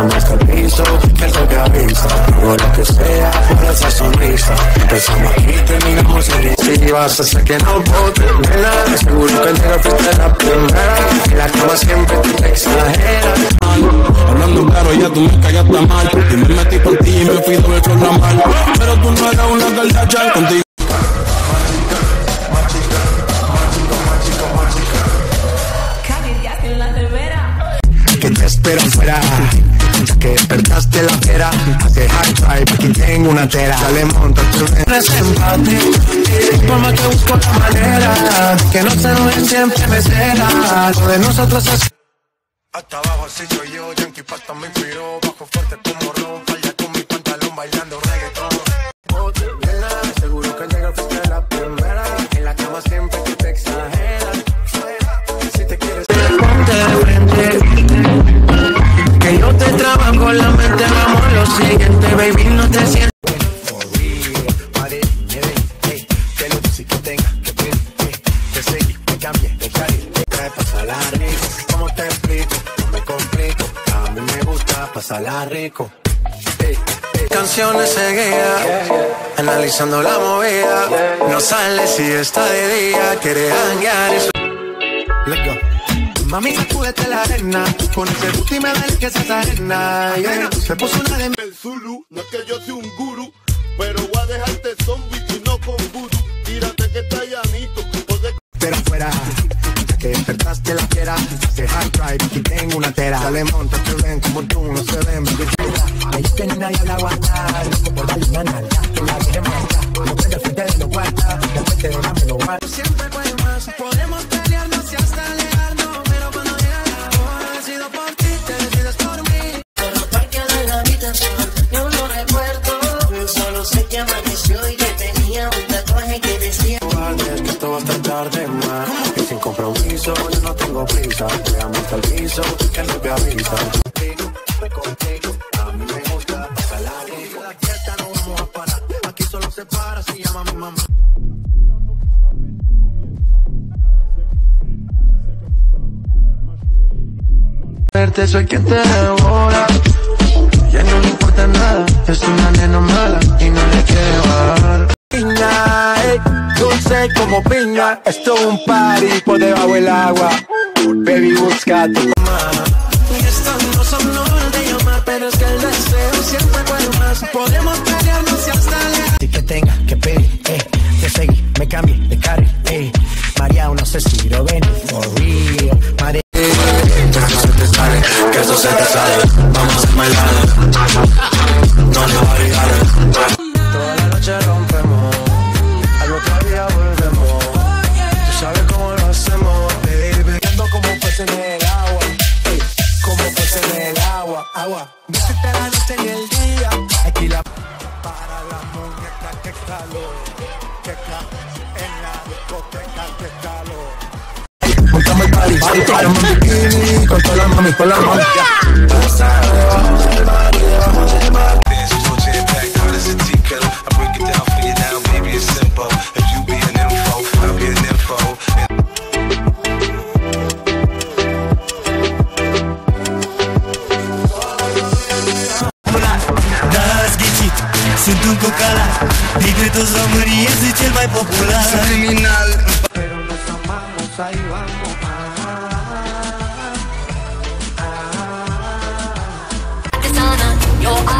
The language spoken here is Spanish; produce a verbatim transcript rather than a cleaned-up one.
gana más que el piso, que el toque a vista. Hago lo que sea por esa sonrisa. Empezamos aquí, terminamos en lista. Si vas hasta que no puedo terminar, seguro que entero fuiste la primera. En la cama siempre te exageras. Hablando claro, ya tú me callaste mal. Y me metí por ti y me fui doble con la mal. Pero tú no eras una Kardashian contigo. Pero fuera, ya que despertaste la pera, hace high five, aquí tengo una tera. Dale, monta tu desempate, forma que busco la manera, que no se enojen siempre me cera, lo de nosotros es... Hasta abajo así soy yo, Yankee Pasta me inspiró, bajo fuerte como ron, falla con mi pantalón bailando reggaetón. Nena, seguro que al llegar fuiste la primera, en la cama siempre que te exageras, si te quieres... Ponte de frente, que yo te trabajo la mente, vamos lo siguiente, baby, no te sientes. Como te explico, no me complico, a mí me gusta pasarla rico. Canciones seguía, analizando la movida, no sale si está de día, quiere hanguear eso. Let's go. Mami, sacúdete la arena, con ese puti me da el que se ajena, yeah. Se puso una de el Zulu, no es que yo sea un guru, pero voy a dejarte zombie y no con guru. Tírate que está llanito, de... Pero fuera, ya que despertaste la fiera, hace hard drive, aquí tengo una tera. Dale, monta, que ven como tú, no se ven, porque ahí es que nadie la aguanta, no por darle una nalga, que la deje muerta, no te fuiste de los guarda, la fuente de la me lo guarda. Siempre puede más, podemos pelearnos y hasta alejarnos. Yo no recuerdo, solo sé que amaneció y que tenía un tatuaje que decía guarda, que esto va a estar tarde más. Y sin compromiso, yo no tengo prisa. Le amo hasta el piso, que no te avisa. Contigo, contigo, a mí me gusta pasar la vida. La fiesta no vamos a parar, aquí solo se para si llama mi mamá. Verte soy quien te devora. Ya no le importa nada, es una nena mala y no le quiero bajar. Piña, ey, dulce como piña, esto es un party por debajo del agua. Baby, busca a tu mamá. Y estas no son horas de llamar, pero es que el deseo siempre puede más. Podemos pelearnos y hasta la... Si que tenga que pedir, eh, te seguí, me cambié de carril, eh. María, no sé si lo ven, for real, María. Que eso se te sale, vamos a bailar, no le va a llegar. Toda la noche rompemos, al otro día volvemos. Tú sabes cómo lo hacemos, baby. Ando como pez en el agua, hey, como pez en el agua, agua. Visita la noche y el día, aquí la... Para la muñeca, que calor, que calor, en la discoteca, que calor. Montamos el party, paramos en bikini, con todas las mami, con las mami. Pasa debajo del mar, debajo del mar. Dance floor jam packed, hard as a tea kettle. I break it down for you now, baby, it's simple. If you be an info, I'll be an info. Sunt un cocalat, dintre toți românii este cel mai popular. Sunt criminal. Pero nos amamos, ahí vamos. Yo